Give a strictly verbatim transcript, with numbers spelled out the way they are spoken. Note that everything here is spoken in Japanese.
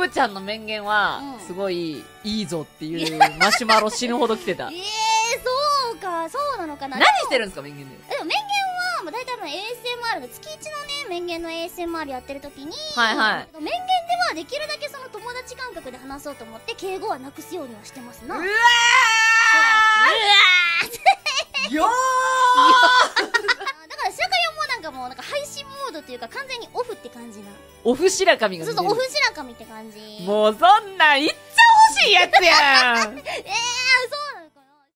ぶちゃんの面言は、うん、すごいいいぞっていうマシュマロ死ぬほど来てた。ええー、そうか、そうなのかな。何してるんですか、面言で。でも面言は、まあ、大体 エーエスエムアール の月いちのね、面言の エーエスエムアール やってる時に、はいはい。面言ではできるだけその友達感覚で話そうと思って、敬語はなくすようにはしてますな。うわー、うわーよーなんかもうなんか配信モードというか完全にオフって感じな、オフ白神が、そうそう、オフ白神って感じ。もうそんなん言っちゃ欲しいやつやん。ええー、そう